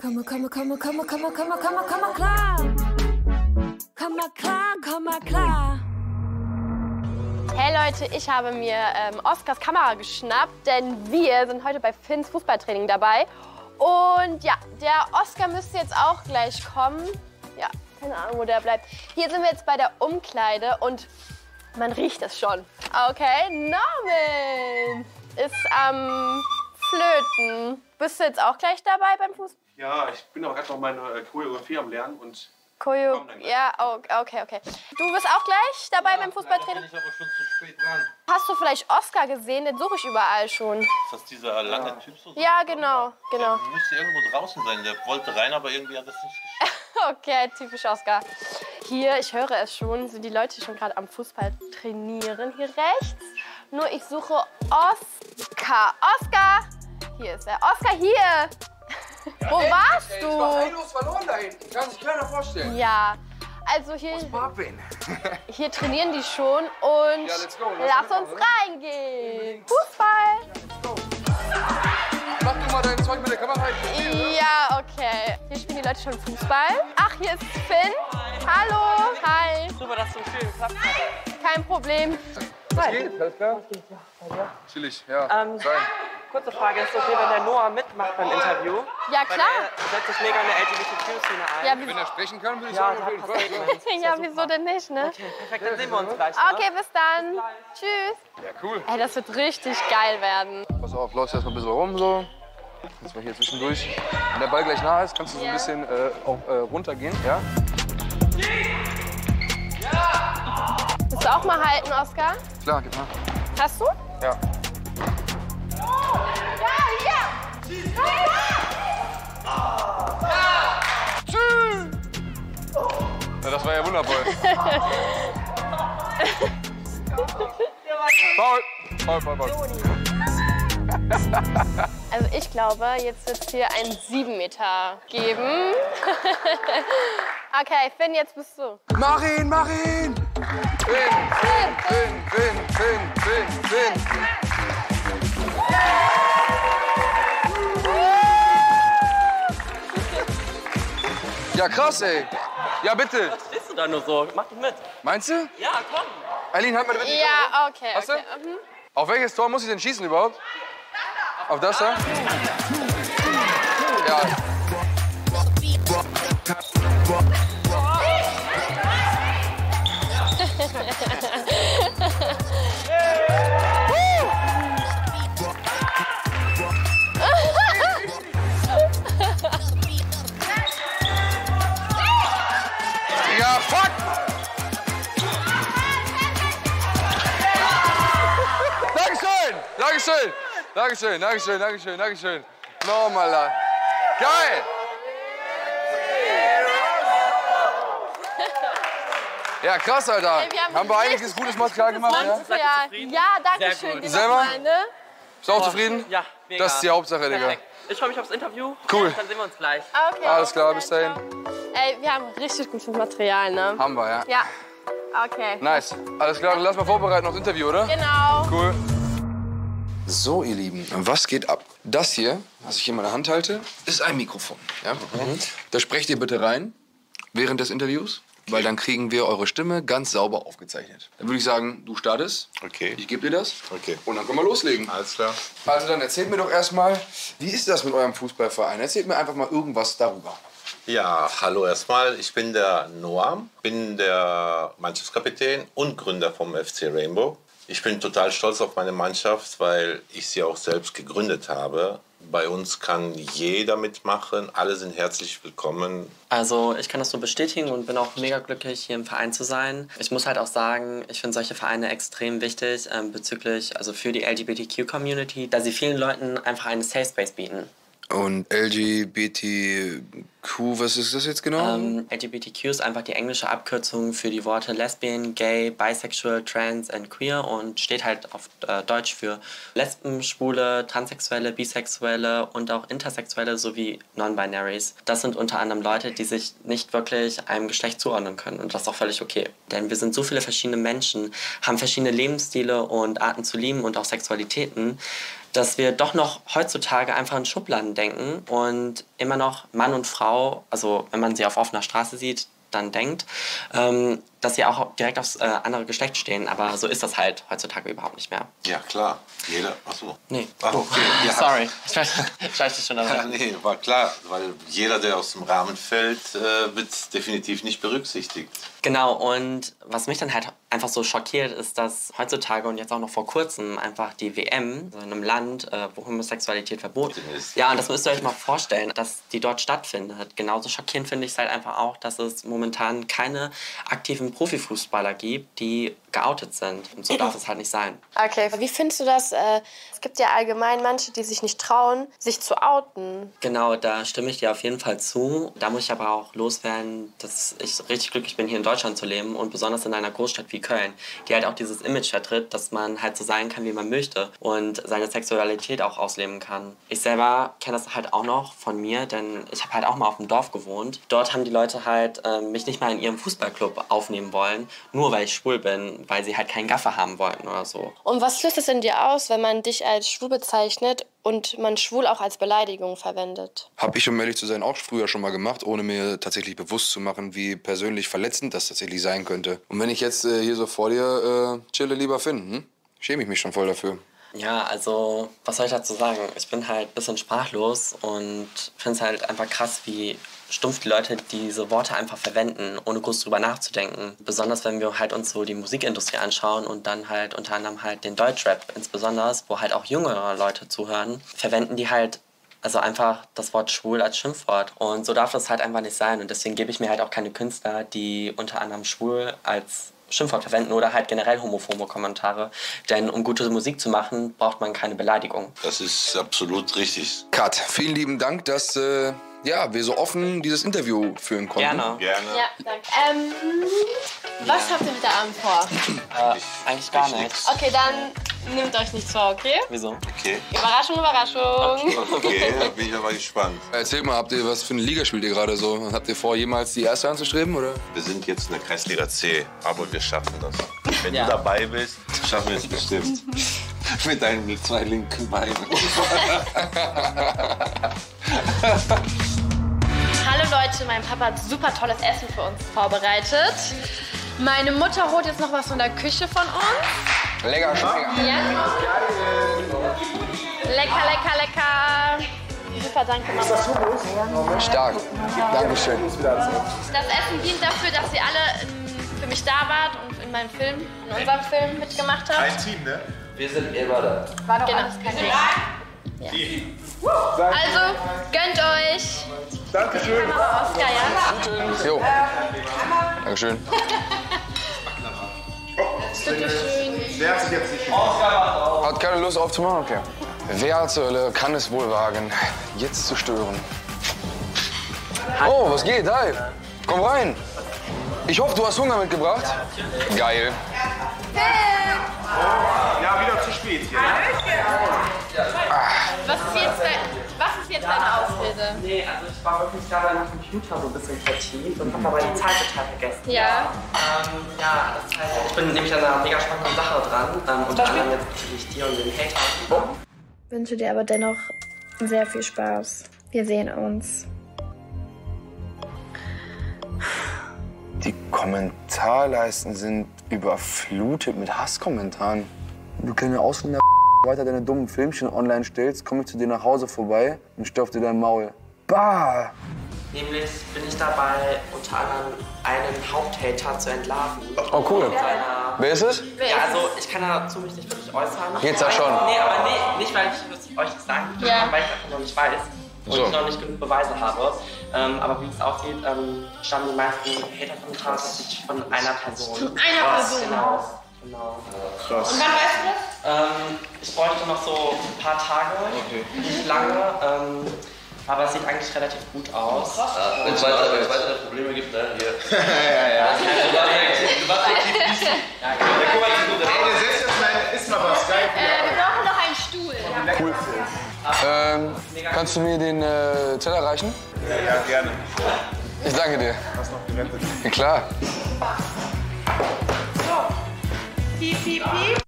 Komm mal klar. Hey Leute, ich habe mir Oskars Kamera geschnappt, denn wir sind heute bei Fins Fußballtraining dabei. Und ja, der Oskar müsste jetzt auch gleich kommen. Ja, keine Ahnung, wo der bleibt. Hier sind wir jetzt bei der Umkleide und man riecht es schon. Okay, Norman ist am Flöten. Bist du jetzt auch gleich dabei beim Fuß? Ja, ich bin auch gerade noch meine Choreografie am Lernen und ja, okay. Du bist auch gleich dabei beim Fußballtraining? Ja, bin ich aber schon zu spät dran. Hast du vielleicht Oskar gesehen? Den suche ich überall schon. Ist das dieser lange Typ so? Ja, genau. Der müsste irgendwo draußen sein. Der wollte rein, aber irgendwie hat das nicht geschafft. Okay, typisch Oskar. Hier, ich höre es schon, sind die Leute schon gerade am Fußball trainieren. Hier rechts. Nur ich suche Oskar. Oskar! Hier ist er. Oskar, hier! Ja, wo warst du? Ich war heillos verloren da hinten. Kann sich keiner vorstellen. Ja, also hier trainieren die schon und ja, let's go, lass uns reingehen. Fußball. Mach du mal dein Zeug mit der Kamera. Ja, okay. Hier spielen die Leute schon Fußball. Ach, hier ist Finn. Hallo. Hi. Super, dass du schön geklappt hast. Kein Problem. Was geht? Alles klar? Was geht? Ja. Chillig, ja. Kurze Frage, ist es okay, wenn der Noah mitmacht beim Interview? Ja, klar. Er setzt sich mega in der LGBTQ-Szene ein. Ja, wenn er sprechen kann, würde ich sagen, auf jeden Fall. Ja, wieso denn nicht, ne? Okay, perfekt, dann sehen wir uns gleich. Okay, bis dann. Tschüss. Ja, cool. Ey, das wird richtig geil werden. Pass auf, läufst erstmal ein bisschen rum so. Jetzt mal hier zwischendurch. Wenn der Ball gleich nah ist, kannst du so ein bisschen runtergehen, ja? Ja! Willst du auch mal halten, Oskar? Klar, gib mal. Hast du? Ja. Ja, das war ja wundervoll. Paul. Also ich glaube, jetzt wird es hier einen 7-Meter geben. Okay, Finn, jetzt bist du. Mach ihn! Finn. Ja, krass, ey. Ja, bitte. Was stehst du da nur so? Mach dich mit. Meinst du? Ja, komm. Eileen, halt mal bitte. Ja, okay. Hast du? Auf welches Tor muss ich denn schießen überhaupt? Auf das da? Ja. Dankeschön. Normaler. Geil! Ja, krass, Alter. Hey, haben wir einiges gutes Material gemacht, Material. Ja, dankeschön. Cool. Selber? Bist du auch zufrieden? Ja, mega. Das ist die Hauptsache, Digga. Ich freue mich aufs Interview. Cool. Dann sehen wir uns gleich. Okay, alles klar, bis dahin. Ey, wir haben richtig gutes Material, ne? Haben wir, ja. Okay. Nice. Alles klar, dann lass mal vorbereiten aufs Interview, oder? Genau. Cool. So, ihr Lieben, was geht ab? Das hier, was ich hier in meiner Hand halte, ist ein Mikrofon. Ja? Mhm. Da sprecht ihr bitte rein während des Interviews, weil dann kriegen wir eure Stimme ganz sauber aufgezeichnet. Dann würde ich sagen, du startest. Okay. Ich gebe dir das. Okay. Und dann können wir loslegen. Alles klar. Also dann erzählt mir doch erstmal, wie ist das mit eurem Fußballverein? Erzählt mir einfach mal irgendwas darüber. Ja, hallo erstmal. Ich bin der Noah, bin der Mannschaftskapitän und Gründer vom FC Rainbow. Ich bin total stolz auf meine Mannschaft, weil ich sie auch selbst gegründet habe. Bei uns kann jeder mitmachen, alle sind herzlich willkommen. Also ich kann das nur bestätigen und bin auch mega glücklich, hier im Verein zu sein. Ich muss halt auch sagen, ich finde solche Vereine extrem wichtig bezüglich, also für die LGBTQ-Community, da sie vielen Leuten einfach einen Safe Space bieten. Und LGBTQ, was ist das jetzt genau? LGBTQ ist einfach die englische Abkürzung für die Worte Lesbian, Gay, Bisexual, Trans and Queer und steht halt auf Deutsch für Lesben, Schwule, Transsexuelle, Bisexuelle und auch Intersexuelle sowie Non-Binaries. Das sind unter anderem Leute, die sich nicht wirklich einem Geschlecht zuordnen können und das ist auch völlig okay. Denn wir sind so viele verschiedene Menschen, haben verschiedene Lebensstile und Arten zu lieben und auch Sexualitäten, dass wir doch noch heutzutage einfach in Schubladen denken und immer noch Mann und Frau, also wenn man sie auf offener Straße sieht, dann denkt, dass sie auch direkt aufs andere Geschlecht stehen. Aber so ist das halt heutzutage überhaupt nicht mehr. Ja, klar. Jeder, ach so. Nee. Ach, okay. Ja. Sorry, ich weiß nicht schon dabei. Ja, nee, war klar, weil jeder, der aus dem Rahmen fällt, wird definitiv nicht berücksichtigt. Genau, und was mich dann halt einfach so schockiert, ist, dass heutzutage und jetzt auch noch vor kurzem einfach die WM, also in einem Land, wo Homosexualität verboten ist. Ja, und das müsst ihr euch mal vorstellen, dass die dort stattfindet. Genauso schockierend finde ich es halt einfach auch, dass es momentan keine aktiven Profifußballer gibt, die geoutet sind. Und so darf es halt nicht sein. Okay, wie findest du das? Es gibt ja allgemein manche, die sich nicht trauen, sich zu outen. Genau, da stimme ich dir auf jeden Fall zu. Da muss ich aber auch loswerden, dass ich richtig glücklich bin, hier in Deutschland zu leben und besonders in einer Großstadt wie Köln, die halt auch dieses Image vertritt, dass man halt so sein kann, wie man möchte und seine Sexualität auch ausleben kann. Ich selber kenne das halt auch noch von mir, denn ich habe halt auch mal auf dem Dorf gewohnt. Dort haben die Leute halt mich nicht mal in ihrem Fußballclub aufnehmen wollen, nur weil ich schwul bin, weil sie halt keinen Gaffer haben wollten oder so. Und was löst es in dir aus, wenn man dich als schwul bezeichnet und man schwul auch als Beleidigung verwendet? Habe ich, um ehrlich zu sein, auch früher schon mal gemacht, ohne mir tatsächlich bewusst zu machen, wie persönlich verletzend das tatsächlich sein könnte. Und wenn ich jetzt hier so vor dir chille, lieber Finn, schäme ich mich schon voll dafür. Ja, also, was soll ich dazu sagen? Ich bin halt ein bisschen sprachlos und finde es halt einfach krass, wie stumpf die Leute diese Worte einfach verwenden, ohne groß drüber nachzudenken. Besonders wenn wir halt uns so die Musikindustrie anschauen und dann halt unter anderem halt den Deutschrap insbesondere, wo halt auch jüngere Leute zuhören, verwenden die halt also einfach das Wort schwul als Schimpfwort. Und so darf das halt einfach nicht sein. Und deswegen gebe ich mir halt auch keine Künstler, die unter anderem schwul als Schimpfwort verwenden oder halt generell homophobe Kommentare. Denn um gute Musik zu machen, braucht man keine Beleidigung. Das ist absolut richtig. Kat, vielen lieben Dank, dass ja, wir so offen dieses Interview führen konnten. Gerne. Ja, danke. Was habt ihr heute Abend vor? Eigentlich gar nichts. Okay, dann nehmt euch nichts vor, okay? Wieso? Okay. Überraschung, Überraschung. Okay, da bin ich aber gespannt. Erzähl mal, habt ihr was für eine Liga spielt ihr gerade so? Habt ihr vor, jemals die erste anzustreben, oder? Wir sind jetzt in der Kreisliga C, aber wir schaffen das. Wenn du dabei bist, schaffen wir es bestimmt. Mit deinen zwei linken Beinen. Hallo Leute, mein Papa hat super tolles Essen für uns vorbereitet. Meine Mutter holt jetzt noch was von der Küche von uns. Lecker, schmecker. Ja. Lecker. Super, danke Mama. Stark, dankeschön. Das Essen dient dafür, dass ihr alle für mich da wart und in meinem Film, in unserem Film mitgemacht habt. Ein Team, ne? Wir sind immer da. War doch genau. Alles kein Ding. Ja. Also, gönnt euch. Dankeschön. Oscar, ja? Jo. Dankeschön. Wer hat sich jetzt nicht gemacht? Hat keine Lust aufzumachen? Okay. Wer zur Hölle kann es wohl wagen, jetzt zu stören? Oh, was geht? Hi. Komm rein. Ich hoffe, du hast Hunger mitgebracht. Geil. Ja, wieder zu spät hier. Was ist jetzt deine Ausrede? Nee, also ich war wirklich gerade am Computer so ein bisschen kreativ und habe aber die Zeit total vergessen. Ja. Ja, das heißt, ich bin nämlich an einer mega spannenden Sache dran. Und dann jetzt natürlich dir und den Hater. Ich wünsche dir aber dennoch sehr viel Spaß. Wir sehen uns. Die Kommentarleisten sind überflutet mit Hasskommentaren. Du kleine Ausländer, weiter deine dummen Filmchen online stellst, komme ich zu dir nach Hause vorbei und stopf dir dein Maul. Bah! Nämlich bin ich dabei, unter anderem einen Haupthater zu entlarven. Oh, cool. Wer ist es? Ja, also ich kann dazu mich nicht wirklich äußern. Geht's da schon? Nee, aber nee, nicht, weil ich euch das sagen kann, sondern weil ich einfach noch nicht weiß. So. Und ich noch nicht genug Beweise habe. Aber wie es aussieht, stammen die meisten Hater-Kommentare tatsächlich von einer Person. Von einer Person? Genau. Krass. Und wann weißt du das? Ich bräuchte noch so ein paar Tage, nicht lange. Aber es sieht eigentlich relativ gut aus. Wenn es weitere Probleme gibt, ne? Hier. Ja. Du warst aktiv nicht. Ja, guck mal, du setzt jetzt mal, isst mal was. Wir brauchen noch einen Stuhl. Ja. Cool. Kannst du mir den Teller reichen? Ja, gerne. Ich danke dir. Hast noch gerettet? Ja, klar. So. Piep, piep, piep.